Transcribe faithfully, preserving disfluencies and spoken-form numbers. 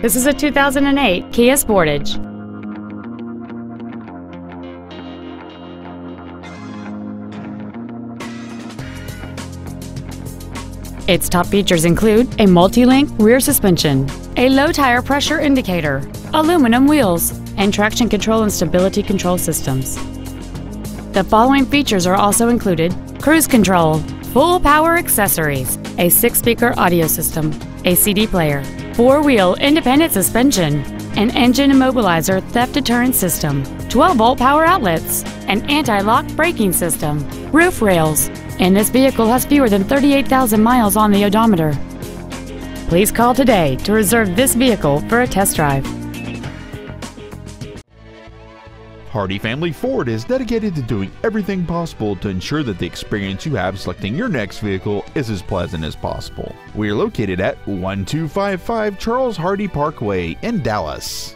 This is a two thousand eight Kia Sportage. Its top features include a multi-link rear suspension, a low tire pressure indicator, aluminum wheels, and traction control and stability control systems. The following features are also included: cruise control, full power accessories, a six-speaker audio system, a C D player, four-wheel independent suspension, an engine immobilizer theft deterrent system, twelve-volt power outlets, an anti-lock braking system, roof rails, and this vehicle has fewer than thirty-eight thousand miles on the odometer. Please call today to reserve this vehicle for a test drive. Hardy Family Ford is dedicated to doing everything possible to ensure that the experience you have selecting your next vehicle is as pleasant as possible. We are located at twelve fifty-five Charles Hardy Parkway in Dallas.